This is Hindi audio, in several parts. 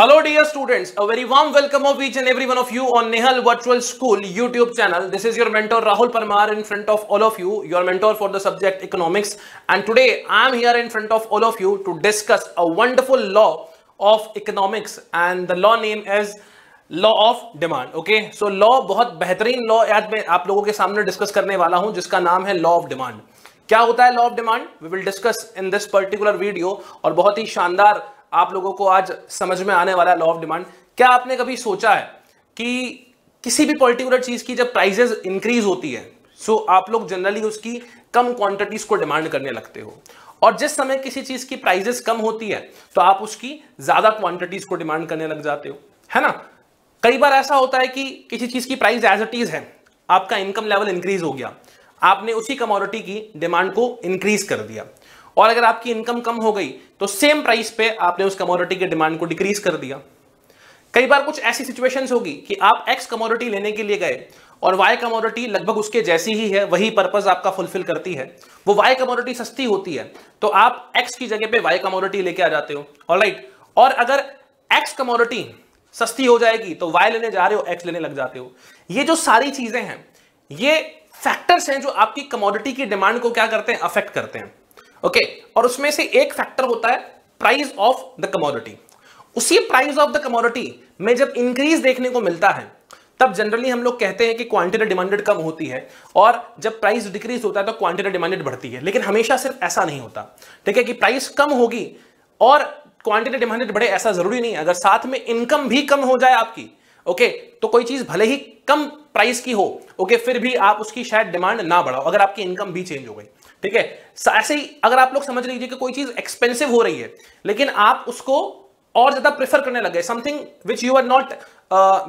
Hello dear students, a very warm welcome of each and every one of you on Nehal Virtual School YouTube channel. This is your mentor Rahul Parmar in front of all of you, your mentor for the subject economics. And today I am here in front of all of you to discuss a wonderful law of economics, and the law name is law of demand. Okay, so law बहुत बेहतरीन लॉ आज मैं आप लोगों के सामने डिस्कस करने वाला हूं जिसका नाम है लॉ ऑफ डिमांड. क्या होता है law of demand, we will discuss in this particular video. और बहुत ही शानदार आप लोगों को आज समझ में आने वाला है लॉ ऑफ डिमांड. क्या आपने कभी सोचा है कि किसी भी पर्टिकुलर चीज की जब प्राइसेस इंक्रीज होती है सो आप लोग जनरली उसकी कम क्वांटिटीज को डिमांड करने लगते हो, और जिस समय किसी चीज की प्राइसेस कम होती है तो आप उसकी ज्यादा क्वांटिटीज को डिमांड करने लग जाते हो, है ना. कई बार ऐसा होता है कि किसी चीज की प्राइस एज इट इज है, आपका इनकम लेवल इंक्रीज हो गया, आपने उसी कमोडिटी की डिमांड को इंक्रीज कर दिया, और अगर आपकी इनकम कम हो गई तो सेम प्राइस पे आपने उस कमोडिटी की डिमांड को डिक्रीज कर दिया. कई बार कुछ ऐसी सिचुएशंस होगी कि आप एक्स कमोडिटी लेने के लिए गए और वाई कमोडिटी लगभग उसके जैसी ही है, वही पर्पस आपका फुलफिल करती है, वो वाई कमोडिटी सस्ती होती है तो आप एक्स की जगह पे वाई कमोडिटी लेके आ जाते हो. ऑलराइट, और अगर एक्स कमोडिटी सस्ती हो जाएगी तो वाई लेने जा रहे हो, एक्स लेने लग जाते हो. ये जो सारी चीजें हैं, ये फैक्टर्स हैं जो आपकी कमोडिटी की डिमांड को क्या करते हैं, अफेक्ट करते हैं. ओके, और उसमें से एक फैक्टर होता है प्राइस ऑफ द कमोडिटी. उसी प्राइस ऑफ द कमोडिटी में जब इंक्रीज देखने को मिलता है तब जनरली हम लोग कहते हैं कि क्वांटिटी डिमांडेड कम होती है, और जब प्राइस डिक्रीज होता है तो क्वांटिटी डिमांडेड बढ़ती है. लेकिन हमेशा सिर्फ ऐसा नहीं होता, ठीक है, कि प्राइस कम होगी और क्वांटिटी डिमांडेड बढ़े, ऐसा जरूरी नहीं है. अगर साथ में इनकम भी कम हो जाए आपकी, ओके, तो कोई चीज भले ही कम प्राइस की हो, ओके, फिर भी आप उसकी शायद डिमांड ना बढ़ाओ अगर आपकी इनकम भी चेंज हो गई, ठीक है. ऐसे ही अगर आप लोग समझ लीजिए कि कोई चीज एक्सपेंसिव हो रही है लेकिन आप उसको और ज्यादा प्रेफर करने लगे, something which you are not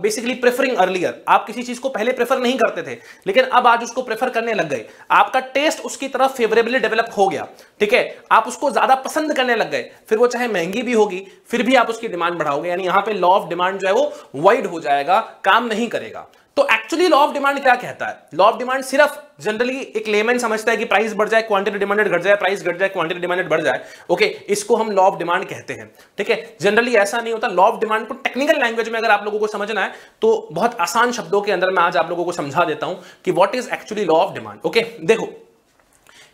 basically preferring earlier. आप किसी चीज को पहले प्रेफर नहीं करते थे लेकिन अब आज उसको प्रेफर करने लग गए, आपका टेस्ट उसकी तरफ फेवरेबली डेवलप हो गया, ठीक है, आप उसको ज्यादा पसंद करने लग गए, फिर वो चाहे महंगी भी होगी फिर भी आप उसकी डिमांड बढ़ाओगे. यानी यहां पे लॉ ऑफ डिमांड जो है वो वाइड हो जाएगा, काम नहीं करेगा. तो एक्चुअली लॉ ऑफ डिमांड क्या कहता है, लॉ ऑफ डिमांड सिर्फ जनरली एक लेमैन समझता है कि प्राइस बढ़ जाए क्वांटिटी डिमांडेड घट जाए, प्राइस घट जाए क्वांटिटी डिमांडेड बढ़ जाए, ओके, इसको हम लॉ ऑफ डिमांड कहते हैं, ठीक है. जनरली ऐसा नहीं होता. लॉ ऑफ डिमांड को टेक्निकल लैंग्वेज में अगर आप लोगों को समझना है तो बहुत आसान शब्दों के अंदर मैं आज आप लोगों को समझा देता हूं कि what is actually law of demand. Okay, देखो,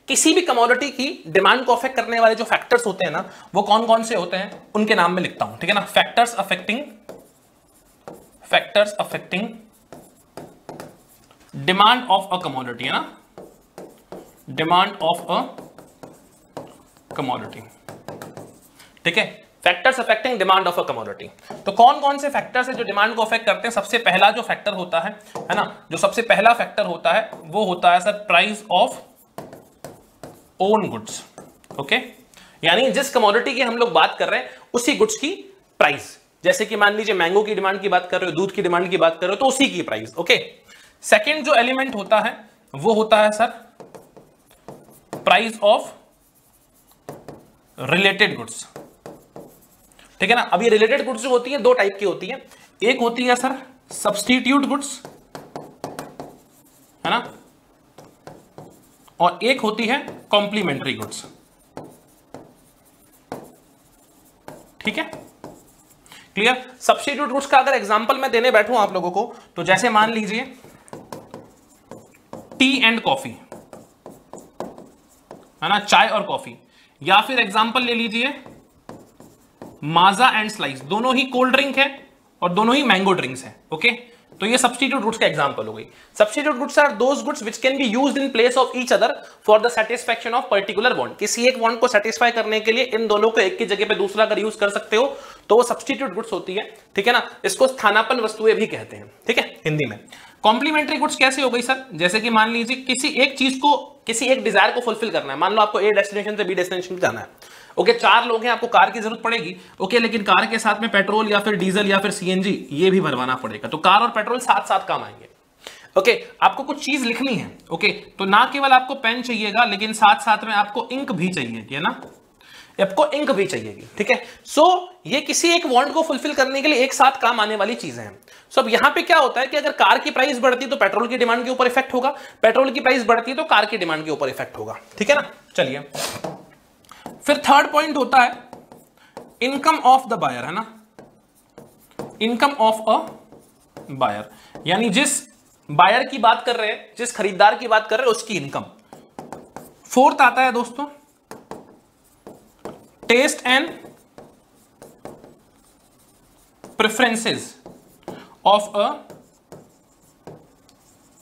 किसी भी कमोडिटी की डिमांड को अफेक्ट करने वाले जो फैक्टर्स होते हैं ना, वो कौन कौन से होते हैं उनके नाम में लिखता हूं, ठीक है ना. Factors affecting demand of a commodity, है ना, डिमांड ऑफ अ कमोडिटी, ठीक है. Factors affecting demand of a commodity. तो कौन कौन से फैक्टर्स हैं जो डिमांड को अफेक्ट करते हैं. सबसे पहला जो फैक्टर होता है, है ना, जो सबसे पहला फैक्टर होता है वो होता है sir price of own goods. Okay, यानी जिस कमोडिटी की हम लोग बात कर रहे हैं उसी गुड्स की प्राइस, जैसे कि मान लीजिए मैंगो की डिमांड की बात कर रहे हो, दूध की डिमांड की बात कर रहे हो, तो उसी की प्राइस. ओके, सेकेंड जो एलिमेंट होता है वो होता है sir price of related goods, ठीक है ना. अब ये रिलेटेड गुड्स जो होती है दो टाइप की होती है, एक होती है सर सब्स्टिट्यूट गुड्स, है ना, और एक होती है कॉम्प्लीमेंट्री गुड्स, ठीक है, क्लियर. सब्स्टिट्यूट गुड्स का अगर एग्जांपल मैं देने बैठूं आप लोगों को तो जैसे मान लीजिए टी एंड कॉफी, है ना, चाय और कॉफी, या फिर एग्जांपल ले लीजिए माजा एंड स्लाइस, दोनों ही कोल्ड ड्रिंक है और दोनों ही मैंगो ड्रिंक्स है. ओके, तो ये सब्स्टिट्यूट गुड्स का एग्जांपल हो गई. Substitute goods are those goods which can be used in place of each other for the satisfaction of particular want. किसी एक वांट को सैटिस्फाई करने के लिए इन दोनों को एक की जगह पे दूसरा कर यूज कर सकते हो, तो वो सब्स्टिट्यूट गुड्स होती है, ठीक है ना. इसको स्थानापन्न वस्तुएं भी कहते हैं, ठीक है, हिंदी में. कॉम्प्लीमेंट्री गुड्स कैसे हो गई सर, जैसे कि मान लीजिए किसी एक चीज को, किसी एक डिजायर को फुलफिल करना है. मान लो आपको ए डेस्टिनेशन से बी डेस्टिनेशन जाना है, ओके, चार लोग हैं, आपको कार की जरूरत पड़ेगी, ओके, लेकिन कार के साथ में पेट्रोल या फिर डीजल या फिर सीएनजी ये भी भरवाना पड़ेगा, तो कार और पेट्रोल साथ साथ काम आएंगे. ओके, आपको कुछ चीज लिखनी है, ओके, तो ना केवल आपको पेन चाहिएगा लेकिन साथ साथ में आपको इंक भी चाहिएगी, है ना, आपको इंक भी चाहिएगी, ठीक है. सो ये किसी एक वांट को फुलफिल करने के लिए एक साथ काम आने वाली चीजें हैं. सो अब यहां पे क्या होता है कि अगर कार की प्राइस बढ़ती है तो पेट्रोल की डिमांड के ऊपर इफेक्ट होगा, पेट्रोल की प्राइस बढ़ती है तो कार की डिमांड के ऊपर इफेक्ट होगा, ठीक है ना. चलिए, फिर थर्ड पॉइंट होता है इनकम ऑफ द बायर, है ना, इनकम ऑफ अ बायर, यानी जिस बायर की बात कर रहे हैं, जिस खरीदार की बात कर रहे हैं, उसकी इनकम। फोर्थ आता है दोस्तों taste and preferences of a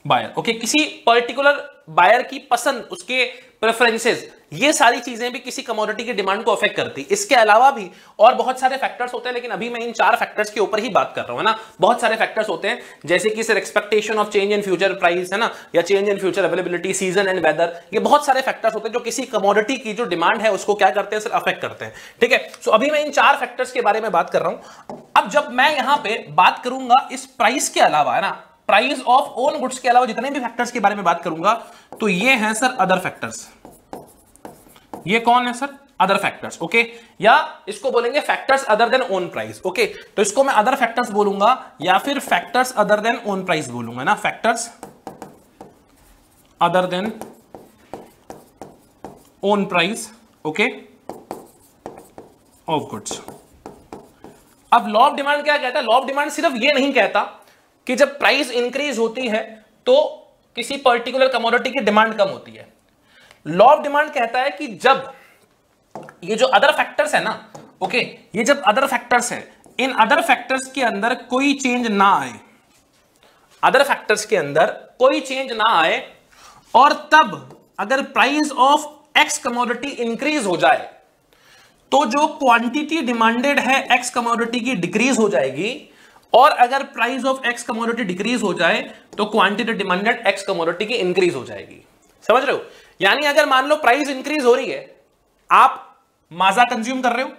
buyer. Okay, किसी पर्टिकुलर बायर की पसंद, उसके प्रेफरेंसेस, ये सारी चीजें भी किसी कमोडिटी की डिमांड को अफेक्ट करती है। इसके अलावा भी और बहुत सारे फैक्टर्स होते हैं, लेकिन अभी मैं इन चार फैक्टर्स के ऊपर ही बात कर रहा हूं, है ना। बहुत सारे फैक्टर्स होते हैं जैसे कि sir expectation of change in future price, है ना, या change in future availability, season and weather. ये बहुत सारे फैक्टर्स होते हैं जो किसी कमोडिटी की जो डिमांड है उसको क्या करते हैं सर, अफेक्ट करते हैं। ठीक है, सो अभी मैं इन चार फैक्टर्स के बारे में बात कर रहा हूं। अब जब मैं यहां पर बात करूंगा इस प्राइस के अलावा, है ना, प्राइस ऑफ ओन गुड्स के अलावा जितने भी फैक्टर्स के बारे में बात करूंगा, तो ये हैं सर अदर फैक्टर्स। ये कौन है सर? Other factors. ओके, या इसको बोलेंगे factors other than own price. Okay, तो इसको मैं अदर फैक्टर्स बोलूंगा या फिर factors other than own price बोलूंगा ना, factors other than own price okay of goods. अब लॉ ऑफ डिमांड क्या कहता है? लॉ ऑफ डिमांड सिर्फ ये नहीं कहता कि जब प्राइस इंक्रीज होती है तो किसी पर्टिकुलर कमोडिटी की डिमांड कम होती है। लॉ ऑफ डिमांड कहता है कि जब ये जो अदर फैक्टर्स है ना, ओके, ये जब अदर फैक्टर्स है, इन अदर फैक्टर्स के अंदर कोई चेंज ना आए, अदर फैक्टर्स के अंदर कोई चेंज ना आए, और तब अगर price of X commodity increase हो जाए तो जो क्वांटिटी डिमांडेड है एक्स कमोडिटी की डिक्रीज हो जाएगी, और अगर price of X commodity decrease हो जाए तो क्वांटिटी डिमांडेड एक्स कमोडिटी की इंक्रीज हो जाएगी। समझ रहे हो? यानी अगर मान लो प्राइस इंक्रीज हो रही है, आप माजा कंज्यूम कर रहे हो,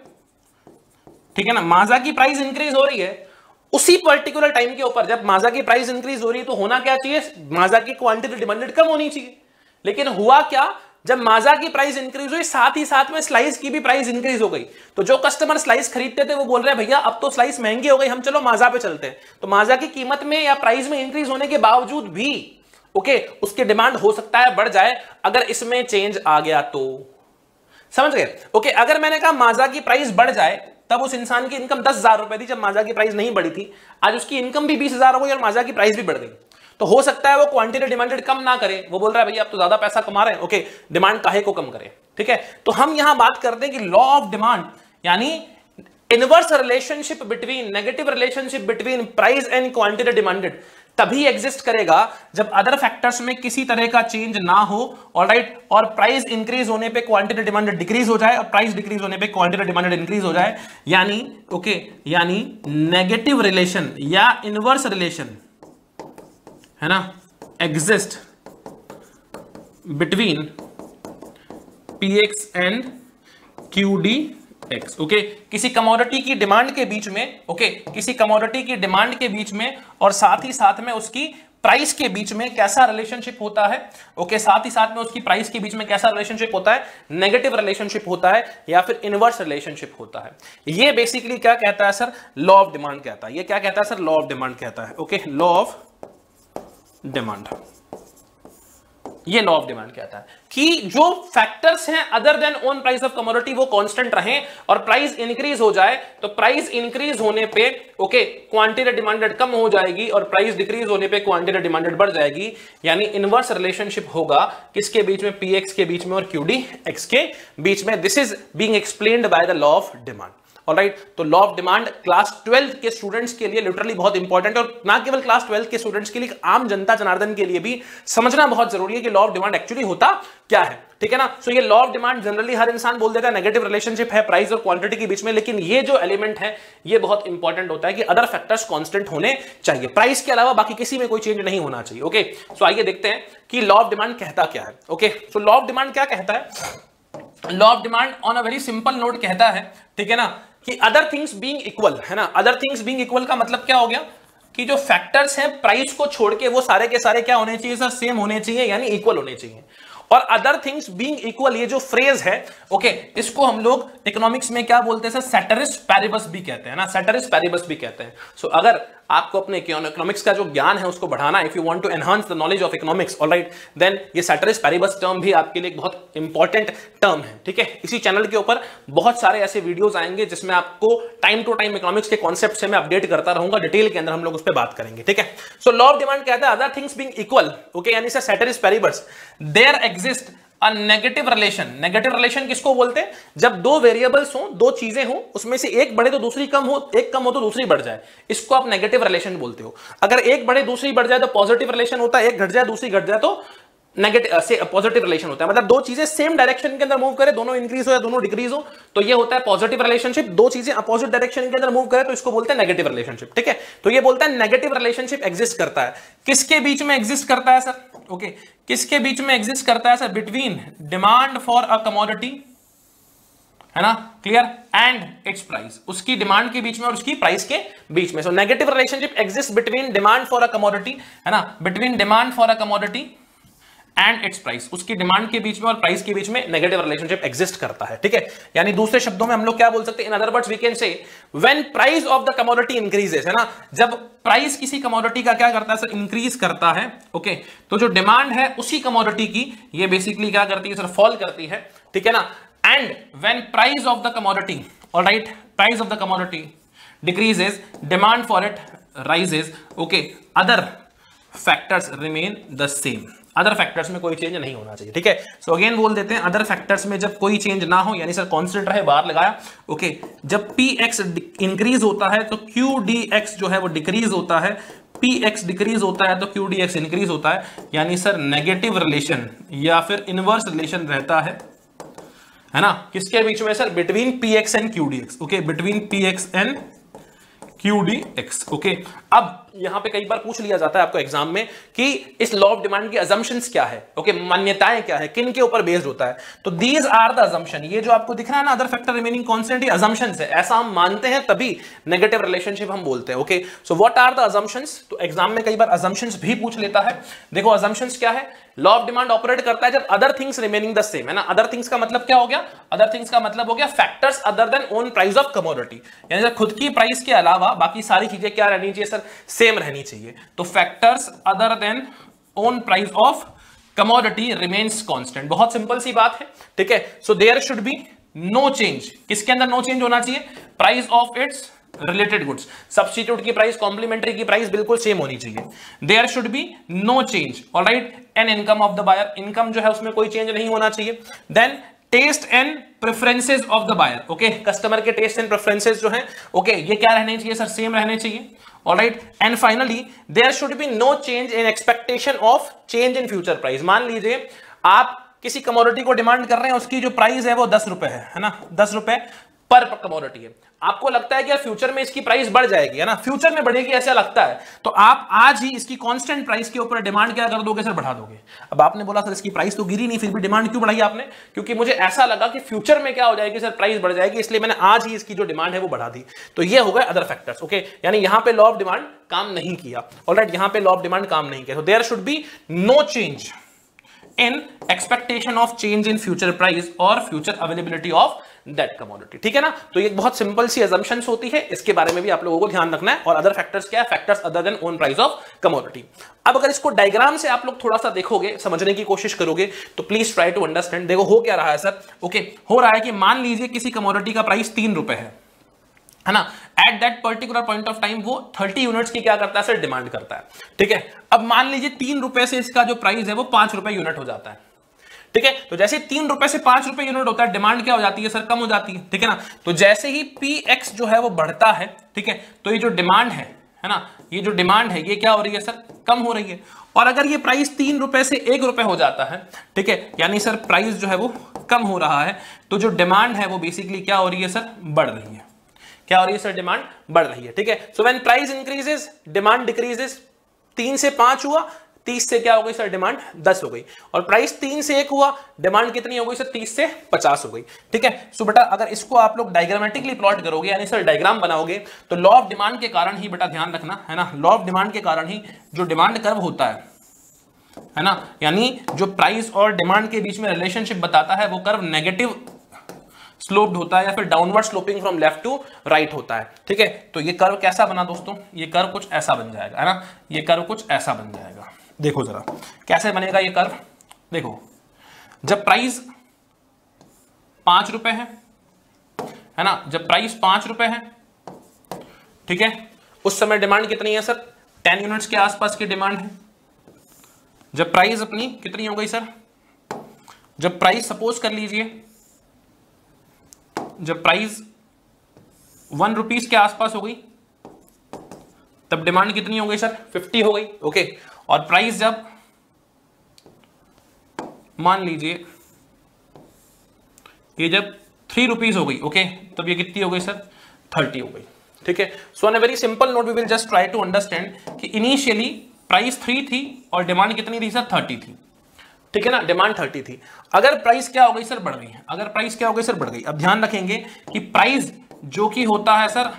ठीक है ना, माजा की प्राइस इंक्रीज हो रही है, उसी पर्टिकुलर टाइम के ऊपर जब माजा की प्राइस इंक्रीज हो रही है तो होना क्या चाहिए, माजा की क्वांटिटी डिमांडेड कम होनी चाहिए। लेकिन हुआ क्या, जब माजा की प्राइस इंक्रीज हुई, साथ ही साथ में स्लाइस की भी प्राइस इंक्रीज हो गई, तो जो कस्टमर स्लाइस खरीदते थे वो बोल रहे हैं भैया अब तो स्लाइस महंगी हो गई, हम चलो माजा पे चलते हैं। तो माजा की कीमत में या प्राइस में इंक्रीज होने के बावजूद भी ओके उसकी डिमांड हो सकता है बढ़ जाए अगर इसमें चेंज आ गया तो। समझ गए? ओके, अगर मैंने कहा माजा की प्राइस बढ़ जाए, तब उस इंसान की इनकम 10,000 रुपए थी जब माजा की प्राइस नहीं बढ़ी थी, आज उसकी इनकम भी 20,000 हो गई और माजा की प्राइस भी बढ़ गई। तो हो सकता है वो क्वांटिटी डिमांडेड कम ना करे, वो बोल रहा है भैया आप तो ज्यादा पैसा कमा रहे हैं, ओके डिमांड काहे को कम करे। ठीक है, तो हम यहां बात करते हैं कि लॉ ऑफ डिमांड यानी inverse relationship between, negative relationship between price and quantity demanded तभी एग्जिस्ट करेगा जब अदर फैक्टर्स में किसी तरह का चेंज ना हो, ऑलराइट, और प्राइस इंक्रीज होने पे क्वांटिटी डिमांडेड डिक्रीज हो जाए और प्राइस डिक्रीज होने पे क्वांटिटी डिमांडेड इंक्रीज हो जाए, यानी ओके यानी नेगेटिव रिलेशन या इनवर्स रिलेशन, है ना, exist between PX and QD X. Okay, किसी कमोडिटी की डिमांड के बीच में, ओके किसी कमोडिटी की डिमांड के बीच में और साथ ही साथ में उसकी प्राइस के बीच में कैसा रिलेशनशिप होता है, ओके साथ ही साथ में उसकी प्राइस के बीच में कैसा रिलेशनशिप होता है, नेगेटिव रिलेशनशिप होता है या फिर इनवर्स रिलेशनशिप होता है। ये बेसिकली क्या कहता है सर, लॉ ऑफ डिमांड कहता है। ये क्या कहता है सर, लॉ ऑफ डिमांड कहता है। ओके, लॉ ऑफ डिमांड, ये लॉ ऑफ डिमांड कहता है कि जो फैक्टर्स हैं other than own price of commodity वो कांस्टेंट रहें, और प्राइस इंक्रीज हो जाए तो प्राइस इंक्रीज होने पे ओके क्वांटिटी डिमांडेड कम हो जाएगी और प्राइस डिक्रीज होने पे क्वांटिटी डिमांडेड बढ़ जाएगी, यानी इनवर्स रिलेशनशिप होगा किसके बीच में, पीएक्स के बीच में और क्यूडी एक्स के बीच में। This is being explained by the law of demand. Alright, तो लॉ ऑफ डिमांड क्लास 12 के स्टूडेंट्स के लिए लिटरली बहुत इंपॉर्टेंट, और ना केवल क्लास 12 के स्टूडेंट्स के लिए, आम जनता जनार्दन के लिए भी समझना बहुत जरूरी है कि लॉ ऑफ डिमांड एक्चुअली होता क्या है। ठीक है ना, सो ये लॉ ऑफ डिमांड जनरली हर इंसान बोल देता है नेगेटिव रिलेशनशिप है प्राइस और क्वांटिटी के बीच में, लेकिन ये जो एलिमेंट है ये बहुत इंपॉर्टेंट होता है कि अदर फैक्टर्स कॉन्स्टेंट होने चाहिए, प्राइस के अलावा बाकी किसी में कोई चेंज नहीं होना चाहिए। ओके, सो आइए देखते हैं कि लॉ ऑफ डिमांड कहता क्या है। Okay, so law of demand क्या कहता है, law of demand on a very simple note कहता है, ठीक है ना, कि अदर थिंग्स बीइंग इक्वल, है ना, अदर थिंग्स बीइंग इक्वल का मतलब क्या हो गया कि जो फैक्टर्स हैं प्राइस को छोड़ के वो सारे के सारे क्या होने चाहिए सर, सेम होने चाहिए यानी इक्वल होने चाहिए, और अदर थिंग्स बीइंग इक्वल, ये जो फ्रेज है ओके, इसको हम लोग इकोनॉमिक्स में क्या बोलते हैं, सैटरिस पैरिबस भी कहते हैं ना, सैटरिस पैरिबस भी कहते हैं। सो अगर आपको अपने इकोनॉमिक्स का जो ज्ञान है उसको बढ़ाना, if you want to enhance the knowledge of economics, alright, then ये सैटरिस पैरिबस टर्म भी आपके लिए एक बहुत इंपॉर्टेंट टर्म है, ठीक है। इसी चैनल के ऊपर बहुत सारे ऐसे वीडियोस आएंगे जिसमें आपको टाइम टू टाइम इकोनॉमिक्स के कॉन्सेप्ट से मैं अपडेट करता रहूंगा, डिटेल के अंदर हम लोग उस पर बात करेंगे, ठीक है। सो लॉ ऑफ डिमांड कहता है other things being equal okay, यानी ceteris paribus there exist a negative relation. Negative relation किसको बोलते हैं, जब दो वेरिएबल्स हो, दो चीजें हो, उसमें से एक बढ़े तो दूसरी कम हो, एक कम हो तो दूसरी बढ़ जाए, इसको आप नेगेटिव रिलेशन बोलते हो। अगर एक बढ़े दूसरी बढ़ जाए तो पॉजिटिव रिलेशन होता है, एक घट जाए दूसरी घट जाए तो नेगेटिव से पॉजिटिव रिलेशन होता है। मतलब दो चीजें सेम डायरेक्शन के अंदर मूव करें, दोनों इंक्रीज हो या दोनों डिक्रीज हो तो ये होता है पॉजिटिव रिलेशनशिप, दो चीजें अपोजिट डायरेक्शन के अंदर मूव करें तो इसको बोलते हैं नेगेटिव रिलेशनशिप, ठीक है। तो ये बोलता है नेगेटिव रिलेशनशिप एग्जिस्ट करता है, किसके बीच में एग्जिस्ट करता है सर ओके, किसके बीच में एग्जिस्ट करता है sir, between demand for a commodity, है ना, क्लियर, एंड इट्स प्राइस, उसकी डिमांड के बीच में और उसकी प्राइस के बीच में। So negative relationship exist between demand for a commodity, है ना, between demand for a commodity and its price, उसकी डिमांड के बीच में और प्राइस के बीच में नेगेटिव रिलेशनशिप एग्जिस्ट करता है, ठीक है। यानी दूसरे शब्दों में हम लोग क्या बोल सकते हैं, in other words we can say when price of the commodity increases, है ना, जब प्राइस किसी कमोडिटी का क्या करता है सर, इंक्रीज करता है ओके तो जो डिमांड है उसी कमोडिटी की ये बेसिकली क्या करती है सर, फॉल करती है, ठीक है ना। And when price of the commodity, alright, price of the commodity decreases, demand for it rises okay, other factors remain the same, other factors में कोई चेंज नहीं होना चाहिए, ठीक है। सो अगेन बोल देते हैं, अदर फैक्टर्स में जब कोई चेंज ना हो, यानी सर कांस्टेंट रहे, बाहर लगाया ओके जब पी एक्स इंक्रीज होता है तो क्यू डी एक्स जो है वो डिक्रीज होता है, पी एक्स डिक्रीज होता है तो क्यू डी एक्स इंक्रीज होता है, यानी सर नेगेटिव रिलेशन या फिर इनवर्स रिलेशन रहता है, है ना, किसके बीच में sir, between P X and Q D X okay, between P X and QDX, okay. अब यहां पे कई बार पूछ लिया जाता है आपको एग्जाम में कि इस लॉ ऑफ डिमांड की assumptions क्या है ओके, मान्यताएं क्या है, किन के ऊपर बेस्ड होता है, तो these are the assumption, ये जो आपको दिख रहा है ना अदर फैक्टर रिमेनिंग कॉन्स्टेंट, ये assumptions है, ऐसा हम मानते हैं तभी नेगेटिव रिलेशनशिप हम बोलते हैं okay. So what are the assumptions, तो एग्जाम में कई बार assumptions भी पूछ लेता है। देखो assumptions क्या है, लॉ ऑफ डिमांड ऑपरेट करता है जब other things remaining the same, है ना, अदर थिंग्स का मतलब क्या हो गया, अदर थिंग्स का मतलब हो गया factors other than own price of commodity, यानी सर खुद की प्राइस के अलावा बाकी सारी चीजें क्या रहनी चाहिए सर, सेम रहनी चाहिए, तो factors other than own price of commodity remains constant, बहुत सिंपल सी बात है, ठीक है। So there should be no change, किसके अंदर नो चेंज होना चाहिए, price of its related goods, substitute की प्राइस, कॉम्प्लीमेंट्री की प्राइस बिल्कुल सेम होनी चाहिए। There should be no change, alright, an income of the buyer, income जो है उसमें कोई चेंज नहीं होना चाहिए। Then taste and preferences of the buyer okay, customer के टेस्ट एंड प्रेफरेंसेस जो है ओके ये क्या रहने चाहिए सर, सेम रहने चाहिए, alright. And finally there should be no change in expectation of change in future price. मान लीजिए आप किसी कमोडिटी को डिमांड कर रहे हैं, उसकी जो प्राइस है वो 10 रुपए है ना, 10 रुपए पर कमोडिटी है, आपको लगता है कि यार फ्यूचर में इसकी प्राइस बढ़ जाएगी, है ना, फ्यूचर में बढ़ेगी ऐसा लगता है, तो आप आज ही इसकी कांस्टेंट प्राइस के ऊपर डिमांड क्या कर दोगे सर, बढ़ा दोगे। अब आपने बोला सर इसकी प्राइस तो गिरी नहीं, फिर भी डिमांड क्यों बढ़ाई आपने, क्योंकि मुझे ऐसा लगा कि फ्यूचर में क्या हो जाएगी सर, प्राइस बढ़ जाएगी, इसलिए मैंने आज ही इसकी जो डिमांड है वो बढ़ा दी, तो ये हो गया अदर फैक्टर्स ओके, यानी यहां पे लॉ ऑफ डिमांड काम नहीं किया, ऑलराइट, यहां पे लॉ ऑफ डिमांड काम नहीं किया। So there should be no change in expectation of change in future price और future availability of that commodity, ठीक है ना। तो ये बहुत सिंपल सी assumptions होती है, इसके बारे में भी आप लोगों को ध्यान रखना है। और अदर फैक्टर्स क्या है, factors other than own price of commodity. अब अगर इसको डायग्राम से आप लोग थोड़ा सा देखोगे, समझने की कोशिश करोगे तो प्लीज ट्राई टू अंडरस्टैंड। देखो हो क्या रहा है सर ओके, हो रहा है कि मान लीजिए किसी कमोडिटी का प्राइस 3 रुपए है ना, at that particular point of time वो 30 यूनिट्स की क्या करता है सर, डिमांड करता है, ठीक है। अब मान लीजिए 3 रुपए से इसका जो प्राइस है वो 5 रुपए यूनिट हो जाता है, ठीक है। तो जैसे 3 रुपए से 5 रुपए यूनिट होता है, डिमांड क्या हो जाती है सर, कम हो जाती है, ठीक है ना। तो जैसे ही पी एक्स जो है वो बढ़ता है, ठीक है, तो ये जो डिमांड है ना, ये जो डिमांड है ये क्या हो रही है सर, कम हो रही है। और अगर ये प्राइस 3 रुपए से 1 रुपए हो जाता है, ठीक है, यानी सर प्राइस जो है वो कम हो रहा है, तो जो डिमांड है वो बेसिकली क्या हो रही है सर, बढ़ रही है, क्या हो रही है सर, डिमांड बढ़ रही है, ठीक है। So when price increases demand decreases, 3 से 5 हुआ, 30 से क्या हो गई सर, डिमांड 10 हो गई, और प्राइस 3 से 1 हुआ, डिमांड कितनी हो गई सर, 30 से 50 हो गई, ठीक है। सो बेटा अगर इसको आप लोग डायग्रामेटिकली प्लॉट करोगे, यानी सर डायग्राम बनाओगे, तो लॉ ऑफ डिमांड के कारण ही बेटा ध्यान रखना है ना, लॉ ऑफ डिमांड के कारण ही जो डिमांड कर्व होता है है ना, यानी जो प्राइस और डिमांड के बीच में रिलेशनशिप बताता है वो कर्व नेगेटिव स्लोप्ड होता है या फिर downward sloping from left to right होता है। ठीक है, तो ये कर्व कैसा बना दोस्तों, ये कर्व कुछ ऐसा बन जाएगा, है ना, ये कर्व कुछ ऐसा बन जाएगा। देखो जरा कैसे बनेगा ये कर्व। देखो जब प्राइस 5 रुपए है ना, जब प्राइस 5 रुपए है, ठीक है, उस समय डिमांड कितनी है सर, 10 यूनिट्स के आसपास की डिमांड है। जब प्राइस अपनी कितनी हो गई सर, जब प्राइस सपोज कर लीजिए, जब प्राइस 1 रुपीज के आसपास हो गई, तब डिमांड कितनी हो गई सर, 50 हो गई। ओके, और प्राइस जब मान लीजिए ये जब 3 रुपीज हो गई, ओके, तब ये कितनी हो गई सर, 30 हो गई। ठीक है, so on a very simple note we will just try to understand कि इनिशियली प्राइस 3 थी और डिमांड कितनी थी सर, 30 थी। ठीक है ना, डिमांड 30 थी। अगर प्राइस क्या हो गई सर, बढ़ गई है। अगर प्राइस क्या हो गई सर, बढ़ गई। अब ध्यान रखेंगे कि प्राइस जो कि होता है सर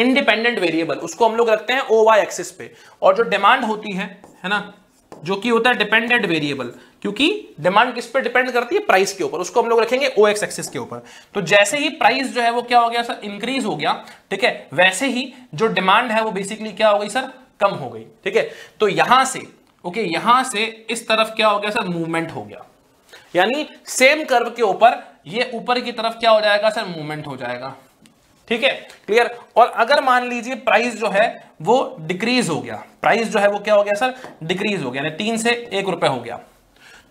इंडिपेंडेंट वेरिएबल, उसको हम लोग रखते हैं ओवाई एक्सिस पे, और जो डिमांड होती है ना, जो कि होता है डिपेंडेंट वेरिएबल, क्योंकि डिमांड किस पे डिपेंड करती है, प्राइस के ऊपर, उसको हम लोग रखेंगे ओएक्स एक्सिस के ऊपर। तो जैसे ही प्राइस जो है वो क्या हो गया सर, इंक्रीज हो गया, ठीक है, वैसे ही जो डिमांड है वो बेसिकली क्या हो गई सर, कम हो गई। ठीक है, तो यहां से ओके, यहां से इस तरफ क्या हो गया सर, मूवमेंट हो गया, यानी सेम कर्व के ऊपर ये ऊपर की तरफ क्या हो जाएगा सर, मूवमेंट हो जाएगा। ठीक है, क्लियर। और अगर मान लीजिए प्राइस जो है वो डिक्रीज हो गया, प्राइस जो है वो क्या हो गया सर, डिक्रीज हो गया, यानी 3 से 1 रुपए हो गया,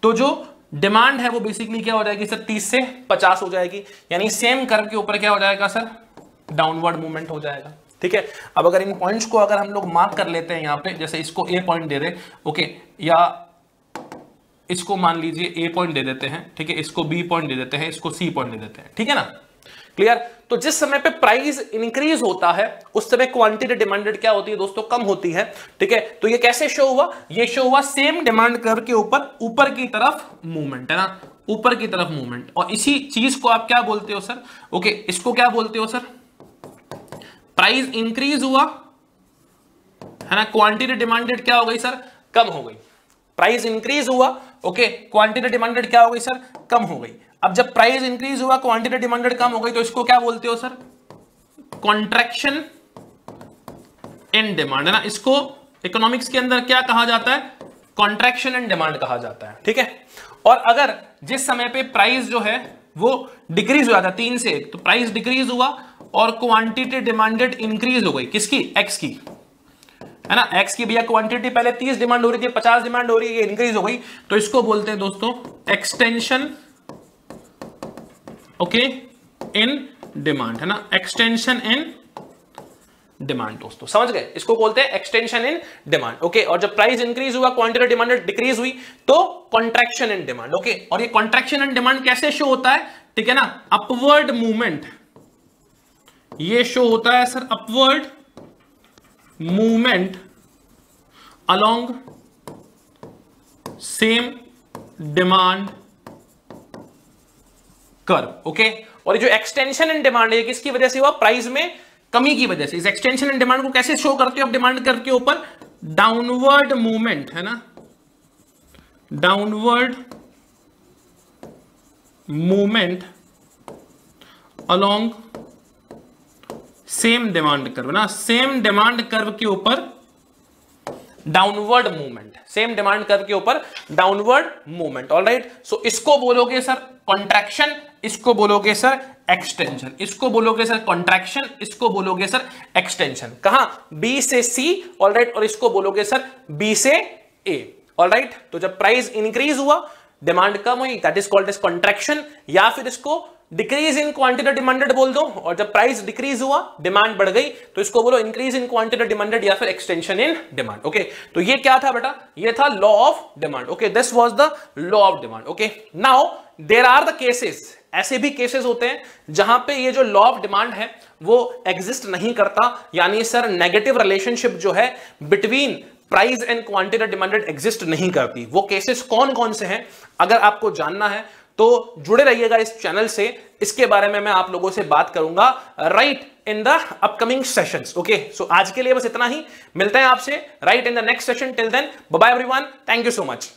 तो जो डिमांड है वो बेसिकली क्या हो जाएगी सर, 30 से 50 हो जाएगी, यानी सेम कर्व के ऊपर क्या हो जाएगा सर, डाउनवर्ड मूवमेंट हो जाएगा। ठीक है, अब अगर इन पॉइंट्स को अगर हम लोग मार्क कर लेते हैं यहाँ पे, जैसे इसको ए पॉइंट दे दे, ओके, या इसको मान लीजिए ए पॉइंट दे देते हैं, ठीक है, इसको बी पॉइंट दे देते हैं, इसको सी पॉइंट दे देते हैं, ठीक है ना, क्लियर। तो जिस समय पे प्राइस इंक्रीज होता है उस समय क्वांटिटी डिमांडेड क्या होती है दोस्तों, कम होती है। ठीक है, तो ये कैसे शो हुआ, ये शो हुआ सेम डिमांड कर्व के ऊपर ऊपर की तरफ मूवमेंट, है ना, ऊपर की तरफ मूवमेंट। और इसी चीज को आप क्या बोलते हो सर, ओके, इसको क्या बोलते हो सर, प्राइस इंक्रीज हुआ, है ना, क्वांटिटी डिमांडेड क्या हो गई सर, कम हो गई। प्राइस इंक्रीज हुआ, ओके, क्वांटिटी डिमांडेड क्या हो गई सर, कम हो गई। अब जब प्राइस इंक्रीज हुआ, क्वांटिटी डिमांडेड कम हो गई, तो इसको क्या बोलते हो सर, कॉन्ट्रैक्शन इन डिमांड, है ना, इसको इकोनॉमिक्स के अंदर क्या कहा जाता है, कॉन्ट्रैक्शन इन डिमांड कहा जाता है। ठीक है, और अगर जिस समय पे प्राइस जो है वो डिक्रीज हुआ था 3 से 1, तो प्राइस डिक्रीज हुआ और क्वांटिटी डिमांडेड इंक्रीज हो गई, किसकी, एक्स की, है ना, एक्स की भैया क्वांटिटी पहले 30 डिमांड हो रही थी, 50 डिमांड हो रही है, इंक्रीज हो गई, तो इसको बोलते हैं दोस्तों एक्सटेंशन, ओके, इन डिमांड, है ना, एक्सटेंशन इन डिमांड दोस्तों, समझ गए, इसको बोलते हैं एक्सटेंशन इन डिमांड। ओके, और जब प्राइस इंक्रीज हुआ, क्वांटिटी डिमांडेड डिक्रीज हुई, तो कॉन्ट्रैक्शन इन डिमांड। ओके, और ये कॉन्ट्रैक्शन इन डिमांड कैसे शो होता है, ठीक है ना, अपवर्ड मूवमेंट, ये शो होता है sir upward movement along same demand curve. Okay, और ये जो एक्सटेंशन इन डिमांड है किसकी वजह से हुआ, प्राइस में कमी की वजह से। इस एक्सटेंशन इन डिमांड को कैसे शो करते हो, डिमांड कर्व के ऊपर डाउनवर्ड मूवमेंट, है ना, downward movement along same demand curve, ना, सेम डिमांड कर्व के ऊपर downward movement, same demand curve के ऊपर डाउनवर्ड मूवमेंट। ऑलराइट, सो इसको बोलोगे सर कॉन्ट्रैक्शन, इसको बोलोगे सर एक्सटेंशन, इसको बोलोगे सर कॉन्ट्रैक्शन, इसको बोलोगे सर एक्सटेंशन, कहां, बी से सी, ऑलराइट, और इसको बोलोगे सर बी से ए। ऑलराइट, तो जब प्राइस इंक्रीज हुआ, डिमांड कम हुई, that is called as contraction, या फिर इसको डिक्रीज इन क्वांटिटी डिमांडेड बोल दो, और जब प्राइस डिक्रीज हुआ, डिमांड बढ़ गई, तो इसको बोलो इंक्रीज इन क्वांटिटी डिमांडेड या फिर एक्सटेंशन इन डिमांड। ओके, तो ये क्या था बेटा, ये था law of demand. Okay, this was the law of demand. Okay, now there are the cases, ऐसे भी केसेस होते हैं जहां पे ये जो लॉ ऑफ डिमांड है वो एग्जिस्ट नहीं करता, यानी सर नेगेटिव रिलेशनशिप जो है between price and quantity demanded exist नहीं करती। वो केसेस कौन कौन से हैं, अगर आपको जानना है तो जुड़े रहिएगा इस चैनल से, इसके बारे में मैं आप लोगों से बात करूंगा right in the upcoming sessions. Okay, so आज के लिए बस इतना ही. मिलते हैं आपसे right in the next session. Till then bye bye everyone. Thank you so much.